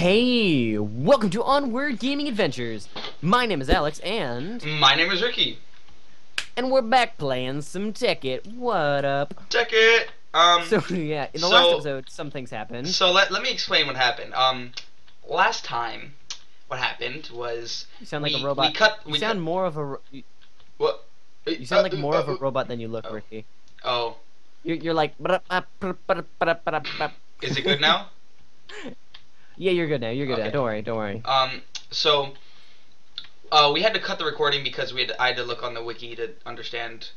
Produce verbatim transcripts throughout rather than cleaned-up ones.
Hey, welcome to Onward Gaming Adventures. My name is Alex and... My name is Ricky. And we're back playing some Tekkit. What up? Tekkit! Um, so, yeah, in the so, last episode, some things happened. So, let, let me explain what happened. Um, last time, what happened was... You sound like we, a robot. We cut, we you sound cut, more of a... You, what? You sound like uh, more uh, of a robot than you look, oh. Ricky. Oh. You're, you're like... Is it good now? Yeah, you're good now. You're good okay. now. Don't worry. Don't worry. Um, so, uh, we had to cut the recording because we had to, I had to look on the wiki to understand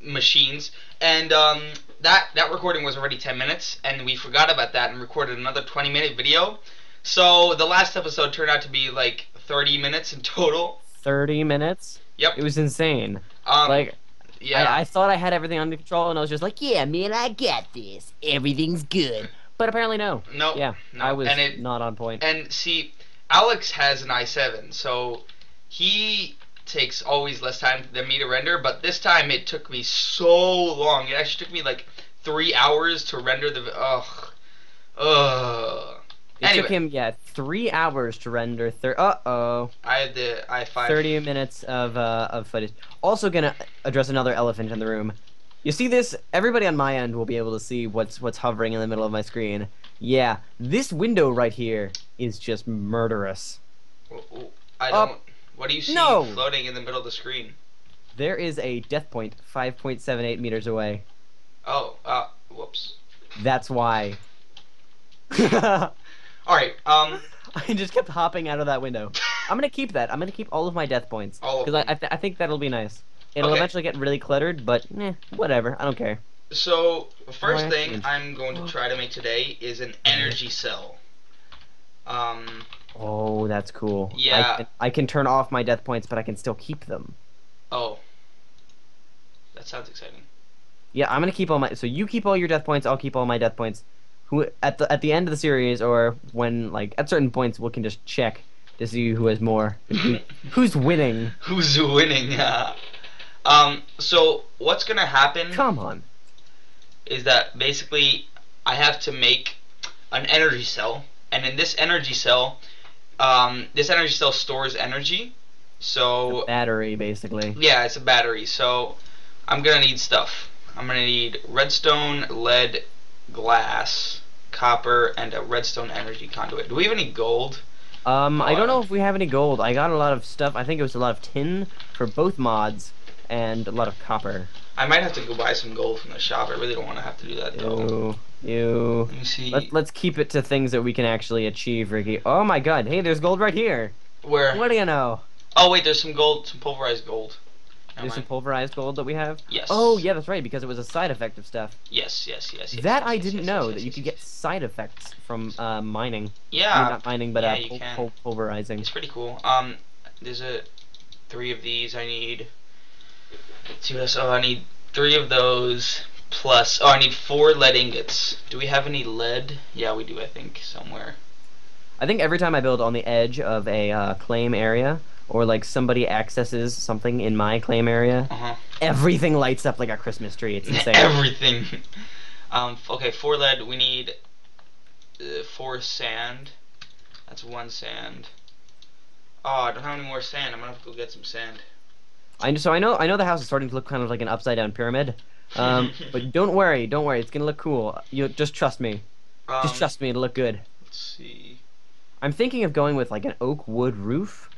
machines, and um, that that recording was already ten minutes, and we forgot about that and recorded another twenty minute video. So the last episode turned out to be like thirty minutes in total. thirty minutes. Yep. It was insane. Um, like, yeah. I, I thought I had everything under control, and I was just like, yeah, man, I got this. Everything's good. But apparently no. No. Yeah, no. I was and it, not on point. And see, Alex has an i seven, so he takes always less time than me to render, but this time it took me so long. It actually took me like three hours to render the... Ugh. Ugh. It anyway. took him, yeah, three hours to render... Uh-oh. I had the i five. thirty minutes of, uh, of footage. Also gonna address another elephant in the room. You see this? Everybody on my end will be able to see what's what's hovering in the middle of my screen. Yeah, this window right here is just murderous. I don't... Uh, what do you see no. floating in the middle of the screen? There is a death point five point seven eight meters away. Oh, uh, whoops. That's why. Alright, um... I just kept hopping out of that window. I'm gonna keep that. I'm gonna keep all of my death points. All of them. Because I, I, th I think that'll be nice. It'll okay. eventually get really cluttered, but eh, whatever. I don't care. So, first thing I'm going to try to make today is an energy cell. Um. Oh, that's cool. Yeah. I can, I can turn off my death points, but I can still keep them. Oh. That sounds exciting. Yeah, I'm gonna keep all my. So you keep all your death points. I'll keep all my death points. Who at the at the end of the series, or when like at certain points, we can just check to see who has more. Who's winning? Who's winning? Yeah. Um, so what's gonna happen Come on. is that basically I have to make an energy cell, and in this energy cell, um, this energy cell stores energy. So a battery, basically. Yeah, it's a battery. So I'm gonna need stuff. I'm gonna need redstone, lead, glass, copper, and a redstone energy conduit. Do we have any gold? Um, I don't know if we have any gold. I got a lot of stuff. I think it was a lot of tin for both mods. And a lot of copper. I might have to go buy some gold from the shop. I really don't want to have to do that though. Ew. Ew. Let me see. Let, let's keep it to things that we can actually achieve, Ricky. Oh my god. Hey, there's gold right here. Where? What do you know? Oh wait, there's some gold, some pulverized gold. Never there's mind. some pulverized gold that we have? Yes. Oh yeah, that's right, because it was a side effect of stuff. Yes, yes, yes. yes that yes, I didn't yes, know, yes, that yes, you yes, could yes. get side effects from uh, mining. Yeah. I mean, not mining, but yeah, uh, pul you can. Pul pulverizing. It's pretty cool. Um, There's a three of these I need. See what else? Oh, I need three of those plus. Oh, I need four lead ingots. Do we have any lead? Yeah, we do. I think somewhere. I think every time I build on the edge of a uh, claim area, or like somebody accesses something in my claim area, uh-huh. everything lights up like a Christmas tree. It's insane. Everything. um. Okay, four lead. We need uh, four sand. That's one sand. Oh, I don't have any more sand. I'm gonna have to go get some sand. I, so I know I know the house is starting to look kind of like an upside down pyramid, um, but don't worry, don't worry, it's gonna look cool. You just trust me, um, just trust me, it'll look good. Let's see. I'm thinking of going with like an oak wood roof.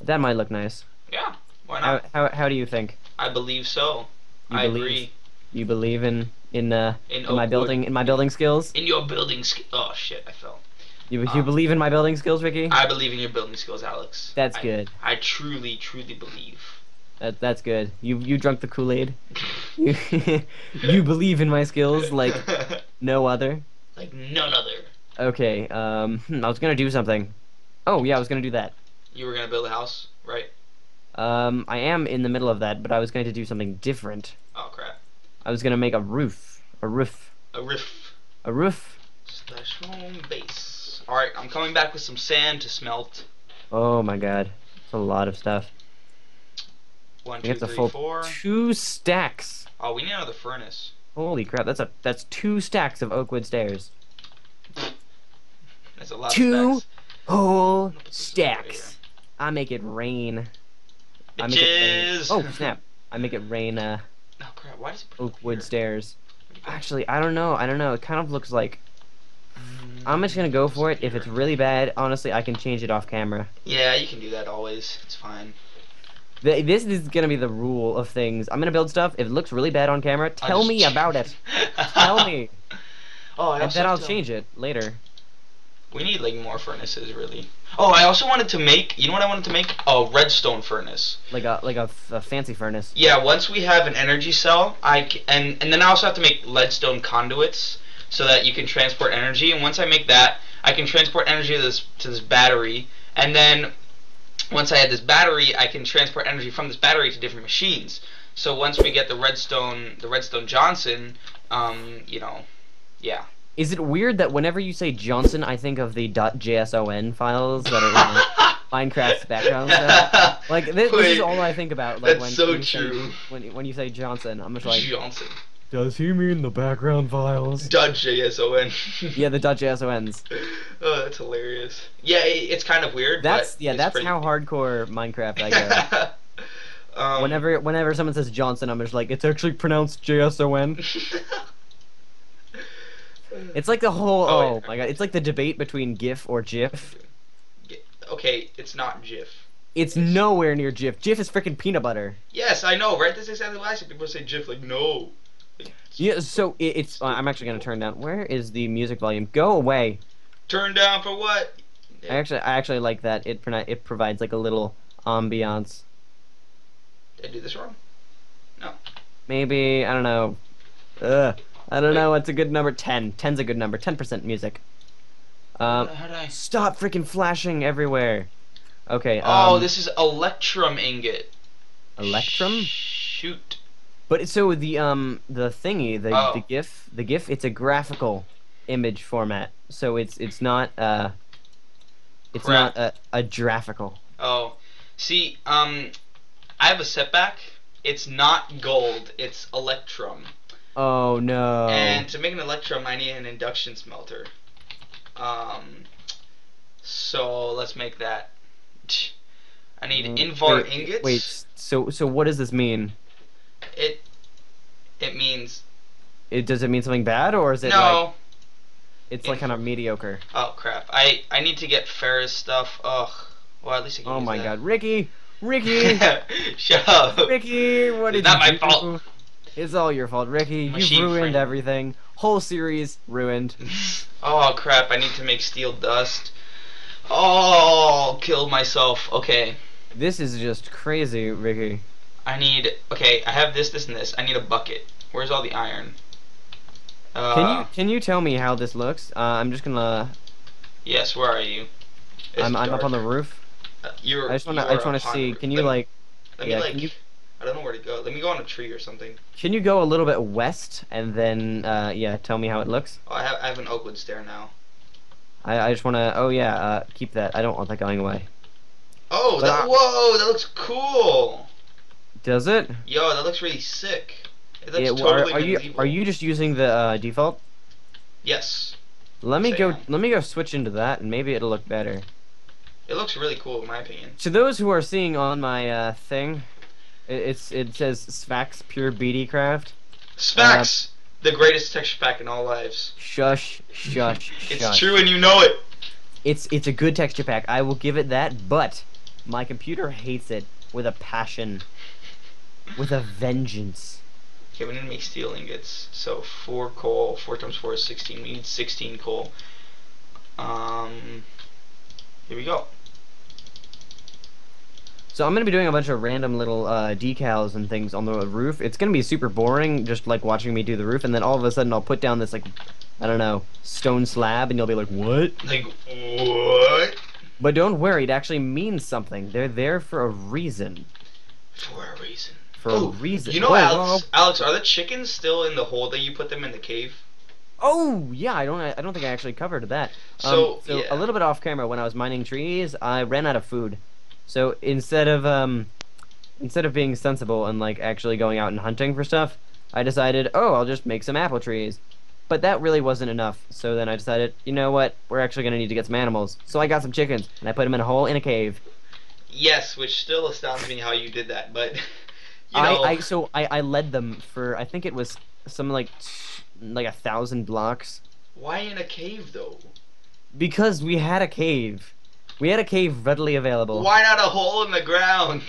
That might look nice. Yeah, why not? How how, how do you think? I believe so. You I believe, agree. You believe in in uh in, in my building wood. in my building skills? In your building sk Oh shit, I fell. You, you um, believe in my building skills, Ricky? I believe in your building skills, Alex. That's I, good. I truly truly believe. That that's good. You you drunk the Kool-Aid. You, you believe in my skills like no other. Like none other. Okay. Um, I was gonna do something. Oh yeah, I was gonna do that. You were gonna build a house, right? Um, I am in the middle of that, but I was going to do something different. Oh crap! I was gonna make a roof, a roof, a roof, a roof. Slash home base. All right, I'm coming back with some sand to smelt. Oh my god, that's a lot of stuff. One, two, three, full four. Two stacks. Oh, we need another furnace. Holy crap! That's a that's two stacks of oak wood stairs. That's a lot two of whole stacks. Right, I make it rain. I make it rain. Oh snap! I make it rain. Uh, oh crap! Why does it put oak wood stairs? Actually, I don't know. I don't know. It kind of looks like. I'm just gonna go for it. If it's really bad, honestly, I can change it off camera. Yeah, you can do that always. It's fine. The, this is gonna be the rule of things. I'm gonna build stuff. If it looks really bad on camera, tell me about it. Tell me. Oh, I and then I'll change it later. We need like more furnaces, really. Oh, I also wanted to make. You know what I wanted to make? A redstone furnace. Like a like a, a fancy furnace. Yeah. Once we have an energy cell, I c and and then I also have to make leadstone conduits so that you can transport energy. And once I make that, I can transport energy to this to this battery. And then once I have this battery, I can transport energy from this battery to different machines. So once we get the redstone, the redstone Johnson, um, you know, yeah. Is it weird that whenever you say Johnson, I think of the .json files that are in Minecraft's background stuff? Like, this, Wait, this is all I think about. Like, that's when so you true. Say, when, when you say Johnson, I'm just like... Johnson. Does he mean the background files? .json. Yeah, the .jsons. Oh, that's hilarious. Yeah, it's kind of weird, that's, but... Yeah, that's pretty... how hardcore Minecraft I go. um, whenever, whenever someone says Johnson, I'm just like, it's actually pronounced J S O N. It's like the whole oh, oh yeah. my god! It's like the debate between GIF or JIF. Okay, it's not JIF. It's, it's nowhere near JIF. JIF is freaking peanut butter. Yes, I know, right? That's exactly why I said people say JIF. Like no. Like, yeah. So it, it's. Uh, I'm actually gonna turn down. Where is the music volume? Go away. Turn down for what? I actually, I actually like that. It it provides like a little ambiance. Did I do this wrong? No. Maybe I don't know. Ugh. I don't know, what's a good number? ten. ten's a good number. ten percent music. Um, How did I... Stop freaking flashing everywhere. Okay. Oh, um, this is Electrum ingot. Electrum? Shoot. But so the um the thingy, the oh. the GIF, the GIF, it's a graphical image format. So it's it's not uh it's Crap. not a a graphical. Oh. See, um I have a setback. It's not gold, it's Electrum. Oh no! And to make an Electrum, I need an induction smelter. Um, so let's make that. I need Invar wait, ingots. Wait, so so what does this mean? It it means. It does it mean something bad or is it no? Like, it's it, like kind of mediocre. Oh crap! I I need to get ferrous stuff. Ugh. Well, at least I can. Oh use my that. God, Ricky! Ricky! Shut up! Ricky, what it's did not you my do? fault. It's all your fault, Ricky. Machine You've ruined frame. everything. Whole series ruined. Oh, crap. I need to make steel dust. Oh, killed myself. Okay. This is just crazy, Ricky. I need... Okay, I have this, this, and this. I need a bucket. Where's all the iron? Uh, can you can you tell me how this looks? Uh, I'm just gonna... Yes, where are you? It's I'm, I'm up on the roof. Uh, you're, I just wanna, I just wanna see... Can you, let like... Me, let yeah, me, like... Can you, I don't know where to go. Let me go on a tree or something. Can you go a little bit west and then, uh, yeah, tell me how it looks? Oh, I have, I have an oak wood stair now. I, I just want to, oh yeah, uh, keep that. I don't want that going away. Oh, but, that, whoa, that looks cool. Does it? Yo, that looks really sick. It looks yeah, well, totally are, are you Are you just using the uh, default? Yes. Let me Same. go. Let me go switch into that and maybe it'll look better. It looks really cool in my opinion. To those who are seeing on my uh, thing. It's it says Spax Pure B D craft. Spax, uh, the greatest texture pack in all lives. Shush, shush, it's shush. It's true, and you know it. It's it's a good texture pack. I will give it that, but my computer hates it with a passion, with a vengeance. Okay, we need to make steel ingots. So four coal, four times four is sixteen. We need sixteen coal. Um, here we go. So I'm going to be doing a bunch of random little uh, decals and things on the roof. It's going to be super boring, just like watching me do the roof, and then all of a sudden I'll put down this, like, I don't know, stone slab, and you'll be like, what? Like, what? But don't worry, it actually means something. They're there for a reason. For a reason. For Ooh, a reason. You know, Wait, Alex, well, Alex, are the chickens still in the hole that you put them in the cave? Oh yeah, I don't. I don't think I actually covered that. So, um, so yeah. a little bit off camera, when I was mining trees, I ran out of food. So instead of um, instead of being sensible and like actually going out and hunting for stuff, I decided, oh, I'll just make some apple trees. But that really wasn't enough, so then I decided, you know what, we're actually going to need to get some animals. So I got some chickens, and I put them in a hole in a cave. Yes, which still astounds me how you did that, but, you know... I, I, so I, I led them for, I think it was some like, like a thousand blocks. Why in a cave, though? Because we had a cave. We had a cave readily available. Why not a hole in the ground?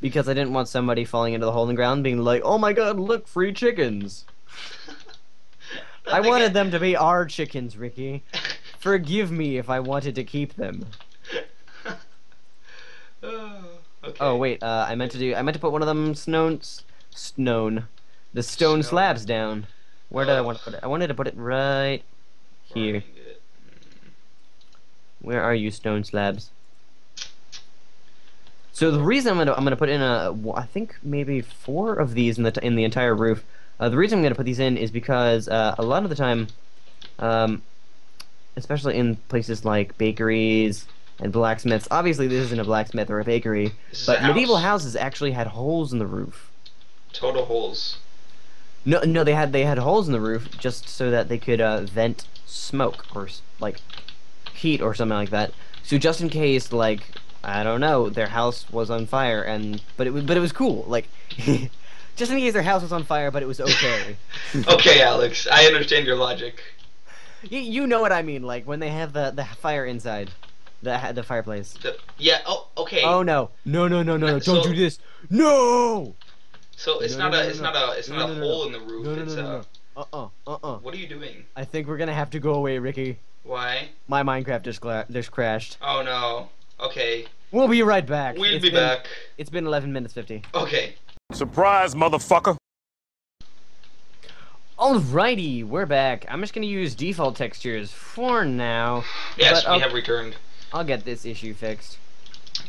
Because I didn't want somebody falling into the hole in the ground being like, oh my god, look, free chickens. I wanted them to be our chickens, Ricky. Forgive me if I wanted to keep them. Oh, okay. Oh wait, uh, I meant to do. I meant to put one of them stone, stone, the stone, stone. slabs down. Where oh. did I want to put it? I wanted to put it right here. Where are you, stone slabs? So the reason I'm gonna I'm gonna put in a I think maybe four of these in the in the entire roof. Uh, the reason I'm going to put these in is because uh, a lot of the time, um, especially in places like bakeries and blacksmiths, obviously this isn't a blacksmith or a bakery, this but medieval house. houses actually had holes in the roof. Total holes. No, no, they had they had holes in the roof just so that they could uh, vent smoke or like heat or something like that. So just in case, like I don't know, their house was on fire, and but it was but it was cool, like. Just in case their house was on fire, but it was okay. Okay, Alex, I understand your logic. You, you know what I mean, like when they have the the fire inside, the the fireplace. The, yeah. Oh, okay. Oh no! No, no, no, no! no don't so, do this! No! So it's no, not no, a no, it's no. not a it's no, not no, a no, hole no. in the roof. No, no, it's no, no, no. Uh uh uh uh. What are you doing? I think we're gonna have to go away, Ricky. Why? My Minecraft just just crashed. Oh no. Okay. We'll be right back. We'll it's be been, back. It's been eleven minutes fifty. Okay. Surprise, motherfucker! Alrighty, we're back. I'm just gonna use default textures for now. Yes, we I'll, have returned. I'll get this issue fixed.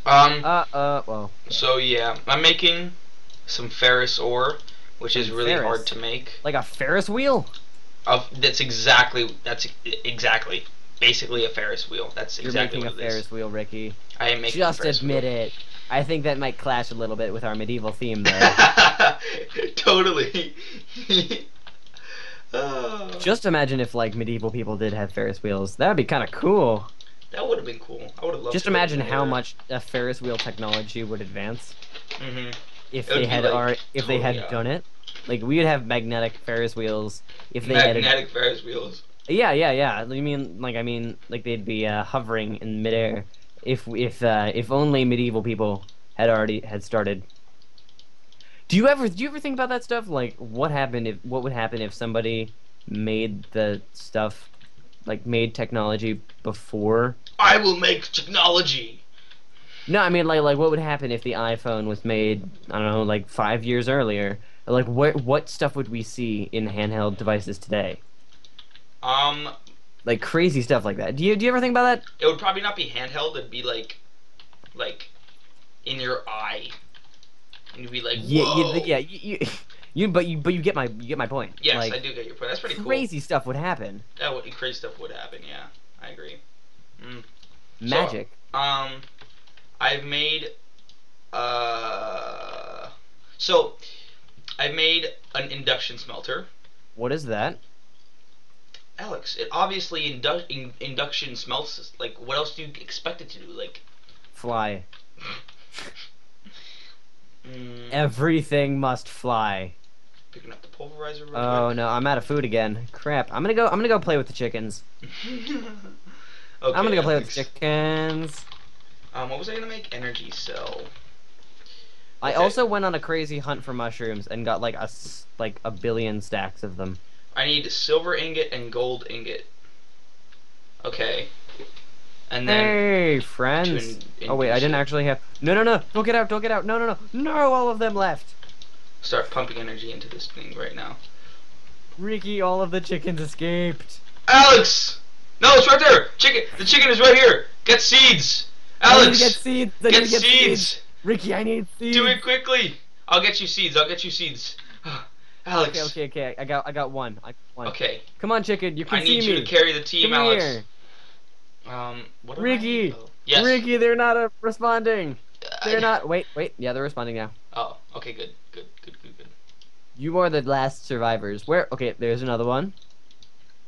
Um. Uh. Uh. Well. So yeah, I'm making some ferrous ore, which some is really ferrous. hard to make. Like a Ferris wheel? Of that's exactly that's exactly basically a Ferris wheel. That's You're exactly what it is. You're making a Ferris wheel, Ricky. I am making. Just a Ferris admit wheel. it. I think that might clash a little bit with our medieval theme, though. Totally. Oh. Just imagine if, like, medieval people did have Ferris wheels. That would be kind of cool. That would have been cool. I would have loved. Just imagine how much a Ferris wheel technology would advance mm-hmm. if they had like, our, if they had out. done it. Like, we would have magnetic Ferris wheels if they magnetic had magnetic Ferris wheels. Yeah, yeah, yeah. I mean, like, I mean, like they'd be uh, hovering in midair. If if uh, if only medieval people had already had started. Do you ever do you ever think about that stuff? Like what happened if what would happen if somebody made the stuff, like made technology before? I will make technology. No, I mean like like what would happen if the iPhone was made? I don't know, like five years earlier. Like what what stuff would we see in handheld devices today? Um. Like crazy stuff like that. Do you do you ever think about that? It would probably not be handheld. It'd be like, like, in your eye. And you'd be like, yeah, whoa. Yeah, yeah. You, you, you, but you, but you get my, you get my point. Yes, like, I do get your point. That's pretty crazy cool. Crazy stuff would happen. That would crazy stuff would happen. Yeah, I agree. Mm. Magic. So, um, I've made, uh, so I've made an induction smelter. What is that? Alex, it obviously indu in induction smelts. Like, what else do you expect it to do? Like, fly. mm. Everything must fly. Picking up the pulverizer. Real oh quick. no, I'm out of food again. Crap. I'm gonna go. I'm gonna go play with the chickens. okay, I'm gonna go Alex. play with the chickens. Um, what was I gonna make? Energy cell. I okay. also went on a crazy hunt for mushrooms and got like a like a billion stacks of them. I need silver ingot and gold ingot. Okay. And then. Hey, friends! Oh wait, I didn't actually have. No, no, no! Don't get out! Don't get out! No, no, no! No! All of them left. Start pumping energy into this thing right now. Ricky, all of the chickens escaped. Alex! No, it's right there. Chicken. The chicken is right here. Get seeds. Alex. I need to get seeds. I get, need to get seeds. seeds. Ricky, I need seeds. Do it quickly. I'll get you seeds. I'll get you seeds. Alex. Okay, okay, okay. I got, I got one. I got one. Okay. Come on, chicken. You can I see me. I need you to carry the team, Come Alex. Here. Um, what do Ricky. I oh. Yes. Ricky, they're not uh, responding. They're uh, not. Wait, wait. Yeah, they're responding now. Oh, okay, good, good, good, good, good. You are the last survivors. Where? Okay, there's another one.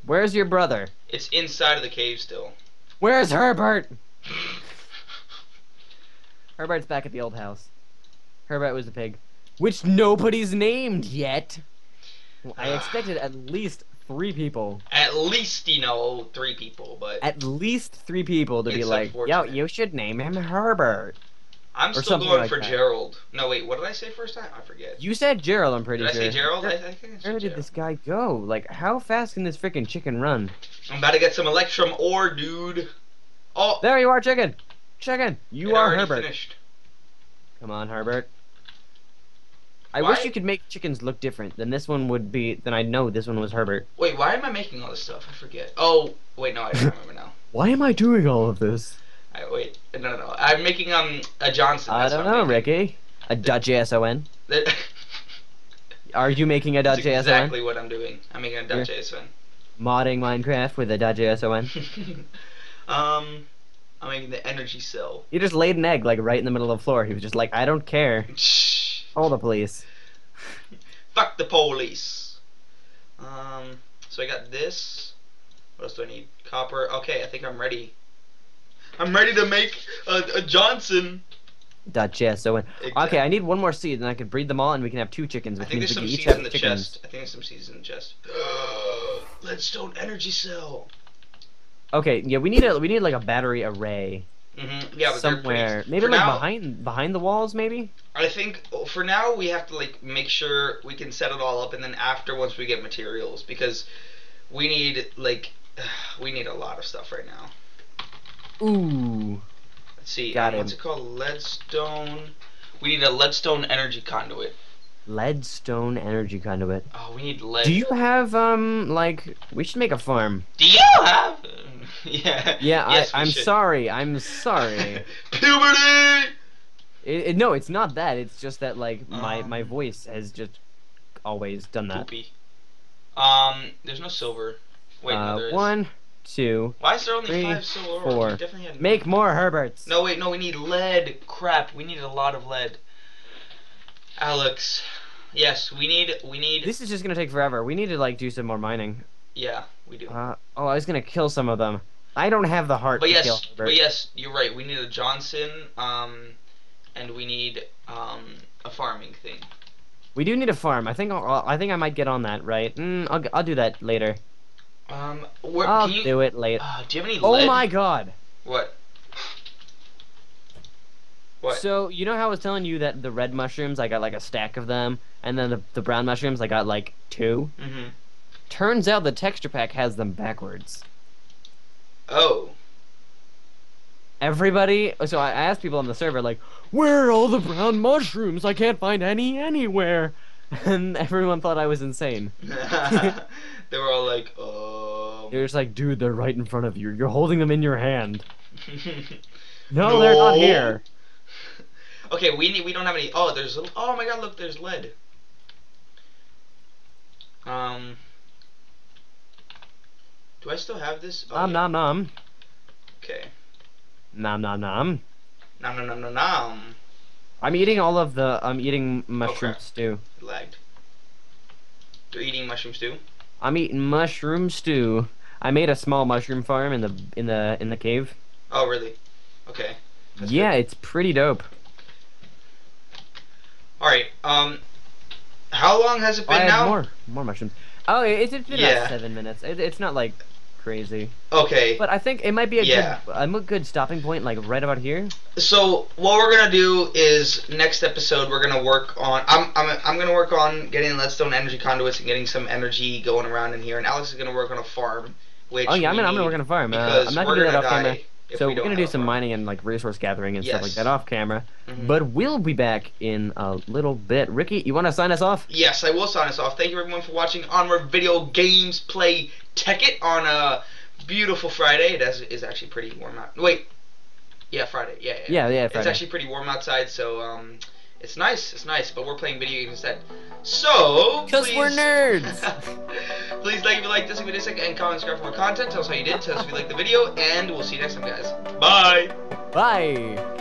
Where's your brother? It's inside of the cave still. Where's Herbert? Herbert's back at the old house. Herbert was the pig, which nobody's named yet. I expected at least three people. At least, you know, three people, but... At least three people to be like, yo, you should name him Herbert. I'm still going for Gerald. No, wait, what did I say first time? I forget. You said Gerald, I'm pretty sure. Did I say Gerald? I think I said Gerald. Where did this guy go? Like, how fast can this freaking chicken run? I'm about to get some Electrum ore, dude. Oh! There you are, chicken! Chicken! You are Herbert. Finished. Come on, Herbert. I why? wish you could make chickens look different. Then this one would be. Then I know this one was Herbert. Wait, why am I making all this stuff? I forget. Oh, wait, no, I don't remember now. Why am I doing all of this? I, wait, no, no, no. I'm making um a Johnson. I don't know, Ricky. A Dutch J S O N. Are you making a Dutch J S O N? That's exactly what I'm doing. I'm making a Dutch J S O N. Modding Minecraft with a Dutch J S O N. um, I'm making the energy cell. You just laid an egg like right in the middle of the floor. He was just like, I don't care. All the police. Fuck the police. Um, so I got this. What else do I need? Copper. Okay, I think I'm ready. I'm ready to make a, a Johnson. Dot chest. So exactly. Okay, I need one more seed, and I could breed them all, and we can have two chickens. Which I think means there's we some seeds in the chickens. chest. I think there's some seeds in the chest. Leadstone energy cell. Okay, yeah, we need a we need like a battery array. Mm-hmm. Yeah, but somewhere, maybe like now, behind behind the walls, maybe. I think for now we have to like make sure we can set it all up, and then after once we get materials, because we need like we need a lot of stuff right now. Ooh. Let's see. Got um, what's it called? Leadstone. We need a leadstone energy conduit. Leadstone energy conduit. Oh, we need lead. Do you have um like we should make a farm? Do you have? Yeah. Yeah. Yes, I, I'm should. sorry. I'm sorry. Puberty. It, it, no, it's not that. It's just that like my um, my voice has just always done that. Poopy. Um. There's no silver. Wait. Uh, no, there is. One, two. Why is there only three, five silver? Four. Make more Herberts. No wait. No, we need lead. Crap. We need a lot of lead. Alex. Yes, we need we need This is just gonna take forever. We need to like do some more mining. Yeah, we do. Uh, oh, I was gonna kill some of them. I don't have the heart but to yes, kill Herbert. But yes, you're right. We need a Johnson, um and we need um a farming thing. We do need a farm. I think I'll, I think I might get on that, right? Mm, I'll I'll do that later. Um where, I'll can you, do it later. Uh, do you have any lead? Oh my god. What? What? So, you know how I was telling you that the red mushrooms, I got like a stack of them, and then the, the brown mushrooms, I got like two? Mm-hmm. Turns out the texture pack has them backwards. Oh. Everybody, so I asked people on the server, like, where are all the brown mushrooms? I can't find any anywhere. And everyone thought I was insane. They were all like, oh. They were just like, dude, they're right in front of you. You're holding them in your hand. no, no, they're not here. Okay, we need, we don't have any. Oh, there's. Oh my God! Look, there's lead. Um. Do I still have this? Oh, nom yeah. nom nom. Okay. Nom nom nom. Nom nom nom nom nom. I'm eating all of the. I'm eating mushroom okay. stew. It lagged. You're eating mushroom stew. I'm eating mushroom stew. I made a small mushroom farm in the in the in the cave. Oh really? Okay. That's yeah, good. It's pretty dope. Alright, um, how long has it been oh, I now? More, more mushrooms. Oh, it's, it's been yeah. like seven minutes. It, it's not like crazy. Okay. But I think it might be a, yeah. good, a good stopping point, like right about here. So what we're gonna do is next episode we're gonna work on. I'm I'm I'm gonna work on getting leadstone energy conduits and getting some energy going around in here. And Alex is gonna work on a farm. Which oh yeah, I'm gonna I'm gonna work on a farm. Uh, I'm not gonna do that off camera. So we we're gonna do some mining and like resource gathering and yes. stuff like that off camera, mm-hmm. but we'll be back in a little bit. Ricky, you want to sign us off? Yes, I will sign us off. Thank you everyone for watching Onward Video Games Play Tekkit on a beautiful Friday. It is actually pretty warm out. Wait, yeah, Friday. Yeah, yeah, yeah. yeah Friday. It's actually pretty warm outside, so um, it's nice. It's nice, but we're playing video games instead. So, because we're nerds. Please like if you like this video and comment, subscribe for more content. Tell us how you did. Tell us if you liked the video, and we'll see you next time, guys. Bye. Bye.